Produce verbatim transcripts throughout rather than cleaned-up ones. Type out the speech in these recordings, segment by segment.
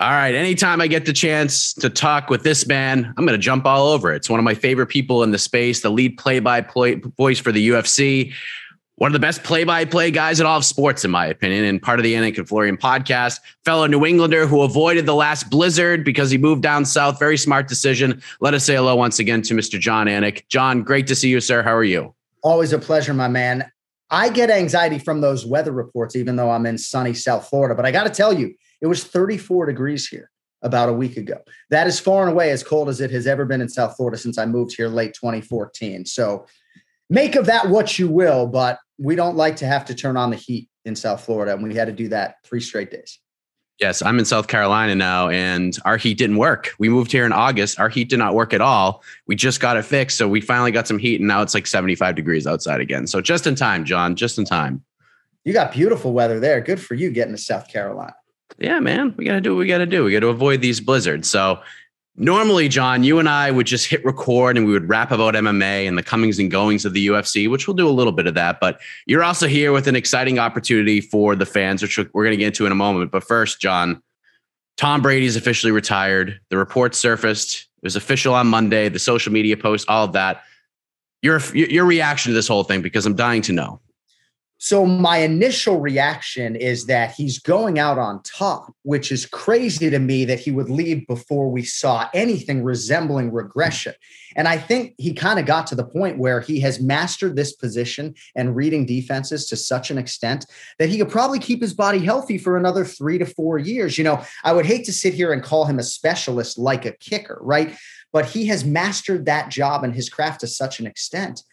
All right. Anytime I get the chance to talk with this man, I'm going to jump all over it. It's one of my favorite people in the space, the lead play-by-play voice for the U F C. One of the best play-by-play guys in all of sports, in my opinion, and part of the Anik and Florian podcast. Fellow New Englander who avoided the last blizzard because he moved down south. Very smart decision. Let us say hello once again to Mister John Anik. John, great to see you, sir. How are you? Always a pleasure, my man. I get anxiety from those weather reports, even though I'm in sunny South Florida. But I got to tell you, it was thirty-four degrees here about a week ago. That is far and away as cold as it has ever been in South Florida since I moved here late twenty fourteen. So make of that what you will, but we don't like to have to turn on the heat in South Florida. And we had to do that three straight days. Yes, I'm in South Carolina now, and our heat didn't work. We moved here in August. Our heat did not work at all. We just got it fixed. So we finally got some heat, and now it's like seventy-five degrees outside again. So just in time, John, just in time. You got beautiful weather there. Good for you getting to South Carolina. Yeah, man, we got to do what we got to do. We got to avoid these blizzards. So normally, John, you and I would just hit record and we would rap about M M A and the comings and goings of the U F C, which we'll do a little bit of that. But you're also here with an exciting opportunity for the fans, which we're going to get into in a moment. But first, John, Tom Brady's officially retired. The report surfaced. It was official on Monday. The social media post, all of that. Your, your reaction to this whole thing, because I'm dying to know. So my initial reaction is that he's going out on top, which is crazy to me that he would leave before we saw anything resembling regression. And I think he kind of got to the point where he has mastered this position and reading defenses to such an extent that he could probably keep his body healthy for another three to four years. You know, I would hate to sit here and call him a specialist like a kicker, right? But he has mastered that job and his craft to such an extent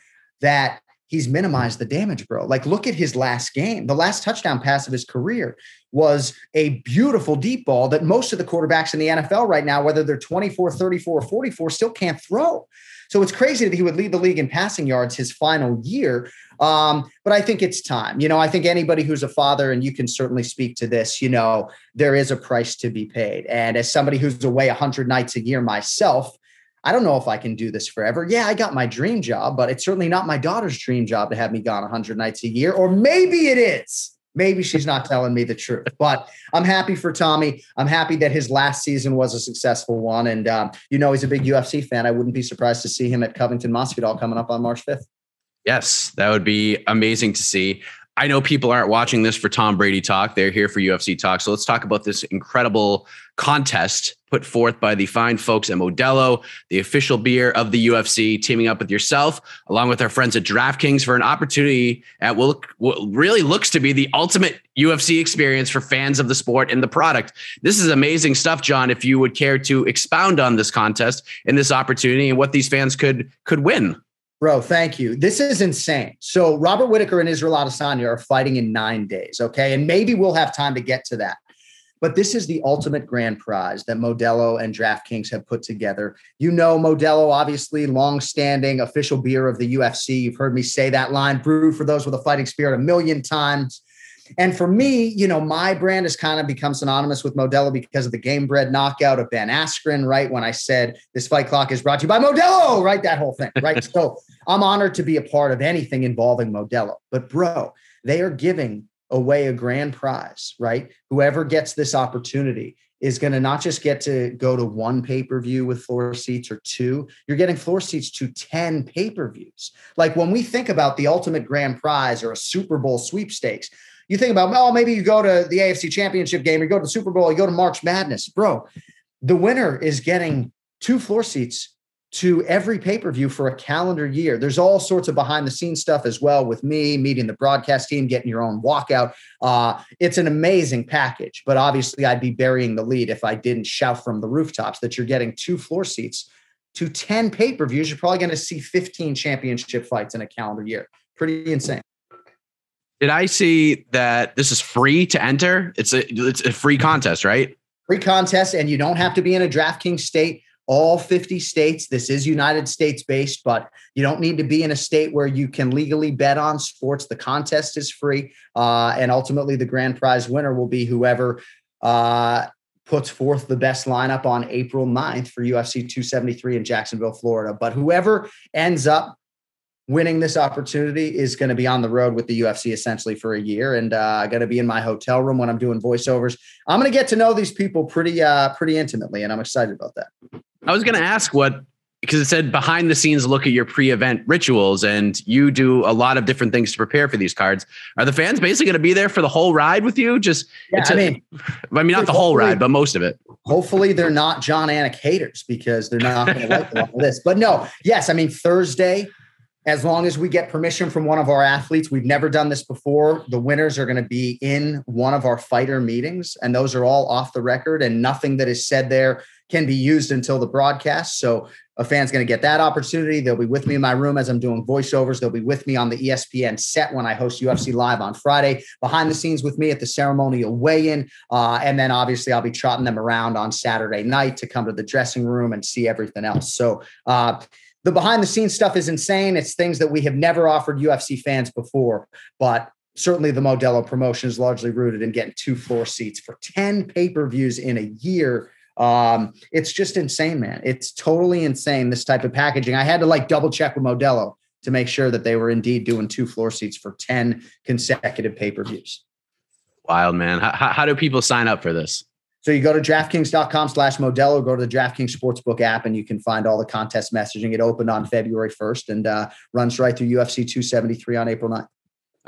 that he's minimized the damage, bro. Like, look at his last game. The last touchdown pass of his career was a beautiful deep ball that most of the quarterbacks in the N F L right now, whether they're twenty-four, thirty-four, or forty-four, still can't throw. So it's crazy that he would lead the league in passing yards his final year. Um, but I think it's time. You know, I think anybody who's a father, and you can certainly speak to this, you know, there is a price to be paid. And as somebody who's away one hundred nights a year myself, I don't know if I can do this forever. Yeah, I got my dream job, but it's certainly not my daughter's dream job to have me gone one hundred nights a year. Or maybe it is. Maybe she's not telling me the truth. But I'm happy for Tommy. I'm happy that his last season was a successful one. And, um, you know, he's a big U F C fan. I wouldn't be surprised to see him at Covington Masvidal coming up on March fifth. Yes, that would be amazing to see. I know people aren't watching this for Tom Brady talk. They're here for U F C talk. So let's talk about this incredible contest put forth by the fine folks at Modelo, the official beer of the U F C, teaming up with yourself, along with our friends at DraftKings, for an opportunity at what really looks to be the ultimate U F C experience for fans of the sport and the product. This is amazing stuff, John, if you would care to expound on this contest and this opportunity and what these fans could could win. Bro, thank you. This is insane. So Robert Whittaker and Israel Adesanya are fighting in nine days, okay? And maybe we'll have time to get to that. But this is the ultimate grand prize that Modelo and DraftKings have put together. You know, Modelo, obviously, longstanding official beer of the U F C. You've heard me say that line, brewed for those with a fighting spirit, a million times. And for me, you know, my brand has kind of become synonymous with Modelo because of the game-bred knockout of Ben Askren, right? When I said this fight clock is brought to you by Modelo, right? That whole thing, right? So I'm honored to be a part of anything involving Modelo. But bro, they are giving away a grand prize, right? Whoever gets this opportunity is going to not just get to go to one pay-per-view with floor seats or two, you're getting floor seats to ten pay-per-views. Like when we think about the ultimate grand prize or a Super Bowl sweepstakes, you think about, oh, maybe you go to the A F C Championship game, you go to the Super Bowl, you go to March Madness. Bro, the winner is getting two floor seats to every pay-per-view for a calendar year. There's all sorts of behind-the-scenes stuff as well with me, meeting the broadcast team, getting your own walkout. Uh, it's an amazing package, but obviously I'd be burying the lead if I didn't shout from the rooftops that you're getting two floor seats to ten pay-per-views. You're probably going to see fifteen championship fights in a calendar year. Pretty insane. Did I see that this is free to enter? It's a it's a free contest, right? Free contest, and you don't have to be in a DraftKings state. All fifty states. This is United States based, but you don't need to be in a state where you can legally bet on sports. The contest is free, uh, and ultimately the grand prize winner will be whoever uh, puts forth the best lineup on April ninth for U F C two seventy-three in Jacksonville, Florida. But whoever ends up winning this opportunity is going to be on the road with the U F C essentially for a year. And I uh, got to be in my hotel room when I'm doing voiceovers. I'm going to get to know these people pretty, uh, pretty intimately. And I'm excited about that. I was going to ask what, because it said behind the scenes, look at your pre-event rituals, and you do a lot of different things to prepare for these cards. Are the fans basically going to be there for the whole ride with you? Just, yeah, I mean, I mean, not the whole ride, but most of it. Hopefully they're not John Anik haters, because they're not going to like a lot of this, but no, yes. I mean, Thursday, as long as we get permission from one of our athletes, we've never done this before. The winners are going to be in one of our fighter meetings, and those are all off the record, and nothing that is said there can be used until the broadcast. So a fan's going to get that opportunity. They'll be with me in my room as I'm doing voiceovers. They'll be with me on the E S P N set when I host U F C Live on Friday, behind the scenes with me at the ceremonial weigh-in. Uh, and then obviously I'll be trotting them around on Saturday night to come to the dressing room and see everything else. So, uh, the behind-the-scenes stuff is insane. It's things that we have never offered U F C fans before, but certainly the Modelo promotion is largely rooted in getting two floor seats for ten pay-per-views in a year. Um, it's just insane, man. It's totally insane, this type of packaging. I had to like double-check with Modelo to make sure that they were indeed doing two floor seats for ten consecutive pay-per-views. Wild, man. How, how do people sign up for this? So you go to DraftKings.com slash Modelo, go to the DraftKings Sportsbook app, and you can find all the contest messaging. It opened on February first and uh, runs right through U F C two seventy-three on April ninth.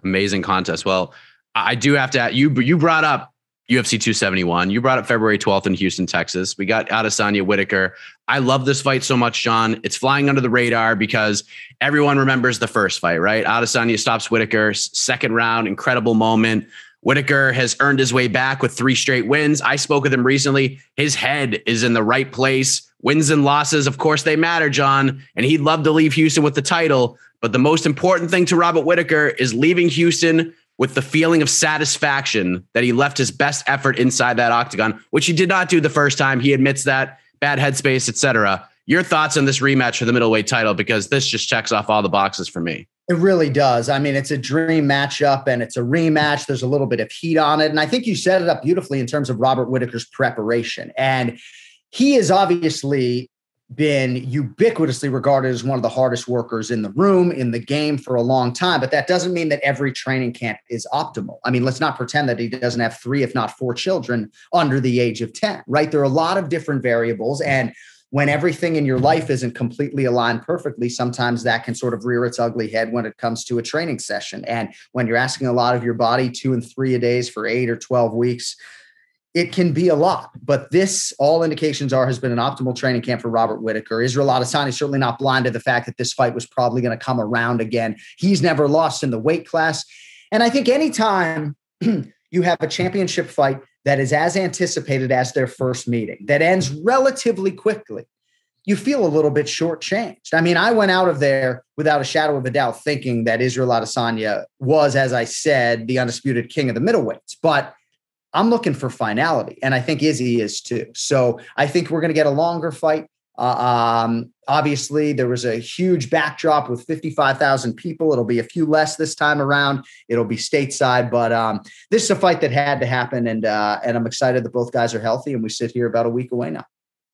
Amazing contest. Well, I do have to, you you brought up U F C two seventy-one. You brought up February twelfth in Houston, Texas. We got Adesanya Whittaker. I love this fight so much, John. It's flying under the radar because everyone remembers the first fight, right? Adesanya stops Whittaker, second round, incredible moment. Whittaker has earned his way back with three straight wins. I spoke with him recently. His head is in the right place. Wins and losses, of course, they matter, John. And he'd love to leave Houston with the title. But the most important thing to Robert Whittaker is leaving Houston with the feeling of satisfaction that he left his best effort inside that octagon, which he did not do the first time. He admits that. Bad headspace, et cetera. Your thoughts on this rematch for the middleweight title, because this just checks off all the boxes for me. It really does. I mean, it's a dream matchup and it's a rematch. There's a little bit of heat on it. And I think you set it up beautifully in terms of Robert Whittaker's preparation. And he has obviously been ubiquitously regarded as one of the hardest workers in the room, in the game for a long time. But that doesn't mean that every training camp is optimal. I mean, let's not pretend that he doesn't have three, if not four children under the age of ten, right? There are a lot of different variables. And when everything in your life isn't completely aligned perfectly, sometimes that can sort of rear its ugly head when it comes to a training session. And when you're asking a lot of your body two and three a days for eight or twelve weeks, it can be a lot. But this, all indications are, has been an optimal training camp for Robert Whittaker. Israel Adesanya is certainly not blind to the fact that this fight was probably going to come around again. He's never lost in the weight class. And I think anytime you have a championship fight that is as anticipated as their first meeting, that ends relatively quickly, you feel a little bit shortchanged. I mean, I went out of there without a shadow of a doubt thinking that Israel Adesanya was, as I said, the undisputed king of the middleweights. But I'm looking for finality, and I think Izzy is too. So I think we're going to get a longer fight. Uh, um, obviously, there was a huge backdrop with fifty-five thousand people. It'll be a few less this time around. It'll be stateside, but um, this is a fight that had to happen, and uh, and I'm excited that both guys are healthy, and we sit here about a week away now.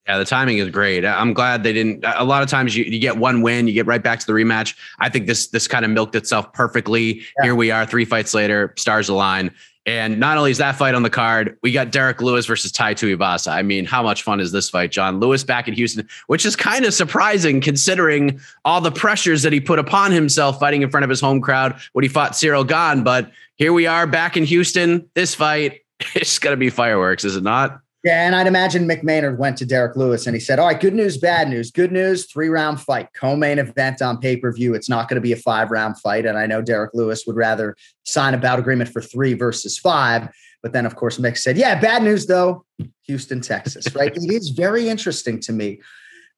Yeah, the timing is great. I'm glad they didn't. A lot of times you, you get one win, you get right back to the rematch. I think this this kind of milked itself perfectly. Yeah. Here we are, three fights later, stars align. And not only is that fight on the card, we got Derrick Lewis versus Tai Tuivasa. I mean, how much fun is this fight, John? Lewis back in Houston, which is kind of surprising considering all the pressures that he put upon himself fighting in front of his home crowd when he fought Ciryl Gane. But here we are back in Houston. This fight, it's going to be fireworks, is it not? Yeah, and I'd imagine Mick Maynard went to Derrick Lewis and he said, all right, good news, bad news. Good news, three-round fight, co-main event on pay-per-view. It's not going to be a five-round fight, and I know Derrick Lewis would rather sign a bout agreement for three versus five. But then, of course, Mick said, yeah, bad news, though, Houston, Texas, right? It is very interesting to me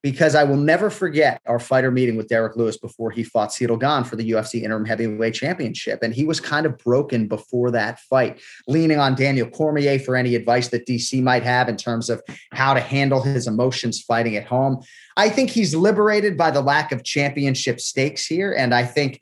because I will never forget our fighter meeting with Derrick Lewis before he fought Ciryl Gane for the U F C Interim Heavyweight Championship. And he was kind of broken before that fight, leaning on Daniel Cormier for any advice that D C might have in terms of how to handle his emotions fighting at home. I think he's liberated by the lack of championship stakes here. And I think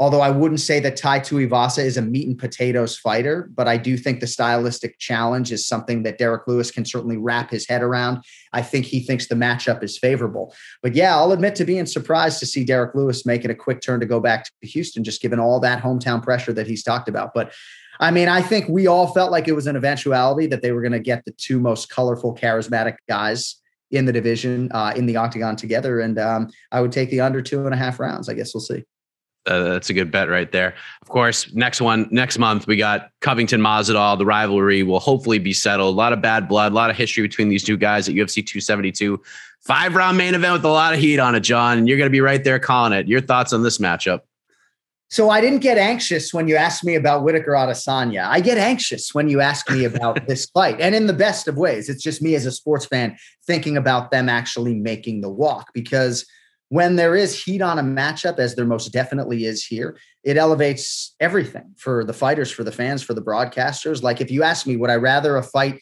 Although I wouldn't say that Tai Tuivasa is a meat and potatoes fighter, but I do think the stylistic challenge is something that Derrick Lewis can certainly wrap his head around. I think he thinks the matchup is favorable. But yeah, I'll admit to being surprised to see Derrick Lewis making a quick turn to go back to Houston, just given all that hometown pressure that he's talked about. But I mean, I think we all felt like it was an eventuality that they were going to get the two most colorful, charismatic guys in the division, uh, in the octagon together. And um, I would take the under two and a half rounds. I guess we'll see. Uh, that's a good bet right there. Of course, next one, next month, we got Covington Masvidal. The rivalry will hopefully be settled. A lot of bad blood, a lot of history between these two guys at U F C two seventy-two. Five round main event with a lot of heat on it, John. And you're going to be right there calling it. Your thoughts on this matchup? So I didn't get anxious when you asked me about Whittaker Adesanya. I get anxious when you ask me about this fight, and in the best of ways. It's just me as a sports fan thinking about them actually making the walk, because when there is heat on a matchup, as there most definitely is here, it elevates everything for the fighters, for the fans, for the broadcasters. Like, if you ask me, would I rather a fight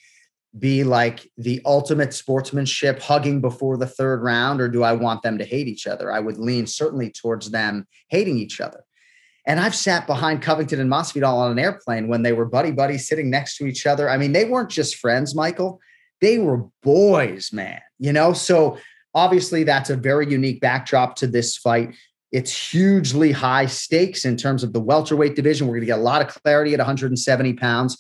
be like the ultimate sportsmanship, hugging before the third round, or do I want them to hate each other? I would lean certainly towards them hating each other. And I've sat behind Covington and Masvidal on an airplane when they were buddy-buddy sitting next to each other. I mean, they weren't just friends, Michael. They were boys, man, you know? So obviously, that's a very unique backdrop to this fight. It's hugely high stakes in terms of the welterweight division. We're going to get a lot of clarity at one hundred seventy pounds.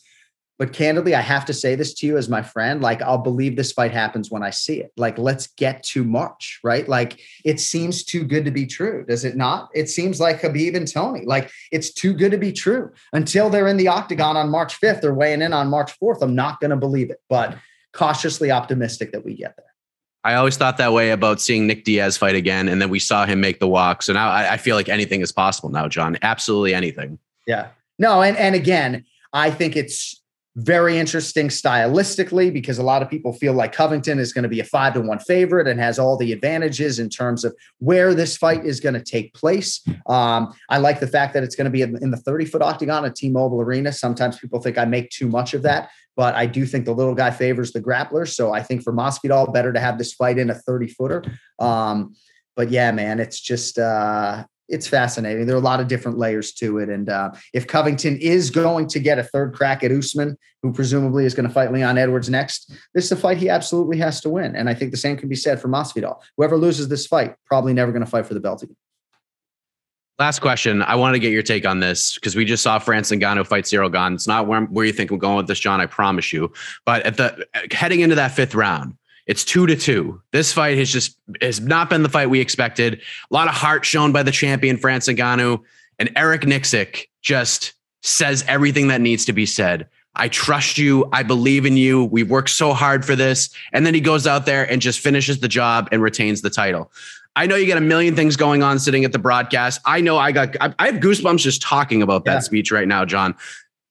But candidly, I have to say this to you as my friend, like, I'll believe this fight happens when I see it. Like, let's get to March, right? Like, it seems too good to be true, does it not? It seems like Khabib and Tony, like, it's too good to be true. Until they're in the octagon on March fifth or weighing in on March fourth, I'm not going to believe it, but cautiously optimistic that we get there. I always thought that way about seeing Nick Diaz fight again, and then we saw him make the walk. So now I, I feel like anything is possible now, John. Absolutely anything. Yeah. No, and, and again, I think it's very interesting stylistically, because a lot of people feel like Covington is going to be a five to one favorite and has all the advantages in terms of where this fight is going to take place. Um, I like the fact that it's going to be in the thirty foot octagon at T-Mobile Arena. Sometimes people think I make too much of that, but I do think the little guy favors the grappler. So I think for Masvidal, better to have this fight in a thirty footer. Um, but yeah, man, it's just, uh, it's fascinating. There are a lot of different layers to it. And uh, if Covington is going to get a third crack at Usman, who presumably is going to fight Leon Edwards next, this is a fight he absolutely has to win. And I think the same can be said for Masvidal. Whoever loses this fight, probably never going to fight for the belt again. Last question. I want to get your take on this, because we just saw Francis Ngannou fight Ciryl Gane. It's not where, where you think I'm going with this, John, I promise you. But at the heading into that fifth round, it's two to two. This fight has just has not been the fight we expected. A lot of heart shown by the champion, Francis Ngannou, and Eric Nicksick just says everything that needs to be said. I trust you. I believe in you. We worked so hard for this. And then he goes out there and just finishes the job and retains the title. I know you got a million things going on sitting at the broadcast. I know I got, I have goosebumps just talking about that yeah. speech right now, John.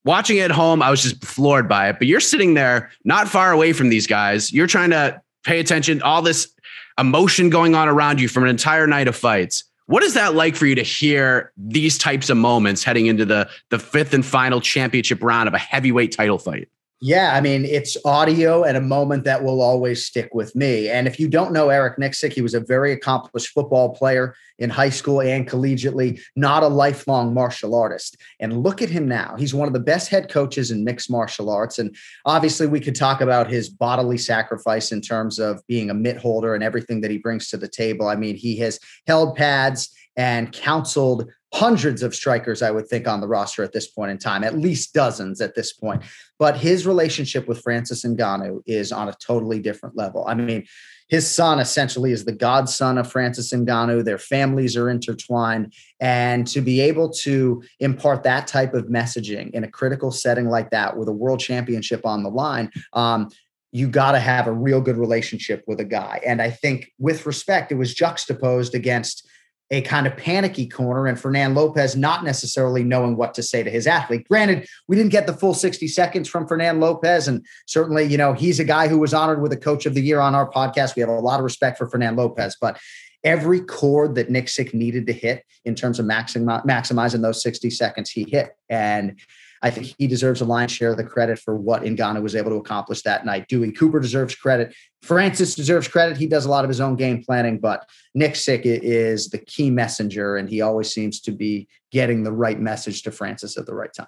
Watching it at home, I was just floored by it, but you're sitting there not far away from these guys. You're trying to pay attention, all this emotion going on around you from an entire night of fights. What is that like for you to hear these types of moments heading into the, the fifth and final championship round of a heavyweight title fight? Yeah, I mean, it's audio at a moment that will always stick with me. And if you don't know Eric Nicksick, he was a very accomplished football player in high school and collegiately, not a lifelong martial artist. And look at him now. He's one of the best head coaches in mixed martial arts. And obviously, we could talk about his bodily sacrifice in terms of being a mitt holder and everything that he brings to the table. I mean, he has held pads and counseled hundreds of strikers, I would think, on the roster at this point in time, at least dozens at this point. But his relationship with Francis Ngannou is on a totally different level. I mean, his son essentially is the godson of Francis Ngannou. Their families are intertwined. And to be able to impart that type of messaging in a critical setting like that with a world championship on the line, um, you got to have a real good relationship with a guy. And I think with respect, it was juxtaposed against a kind of panicky corner and Fernan Lopez not necessarily knowing what to say to his athlete. Granted, we didn't get the full sixty seconds from Fernan Lopez. And certainly, you know, he's a guy who was honored with a coach of the year on our podcast. We have a lot of respect for Fernan Lopez, but every chord that Nicksick needed to hit in terms of maxim- maximizing those sixty seconds, he hit. And I think he deserves a lion's share of the credit for what Ngannou was able to accomplish that night. Dewayne Cooper deserves credit. Francis deserves credit. He does a lot of his own game planning, but Nicksick is the key messenger, and he always seems to be getting the right message to Francis at the right time.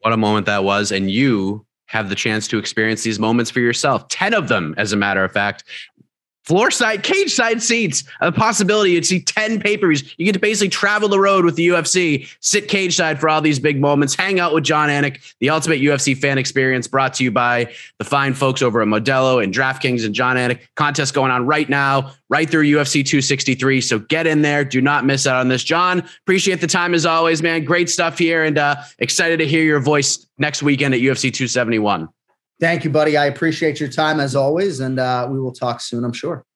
What a moment that was. And you have the chance to experience these moments for yourself. ten of them, as a matter of fact. Floor side, cage side seats, a possibility. You'd see ten pay-per-views. You get to basically travel the road with the U F C, sit cage side for all these big moments, hang out with John Anik, the ultimate U F C fan experience, brought to you by the fine folks over at Modelo and DraftKings and John Anik. Contest going on right now, right through U F C two sixty-three. So get in there. Do not miss out on this. John, appreciate the time as always, man. Great stuff here, and uh, excited to hear your voice next weekend at U F C two seventy-one. Thank you, buddy. I appreciate your time as always, and uh, we will talk soon, I'm sure.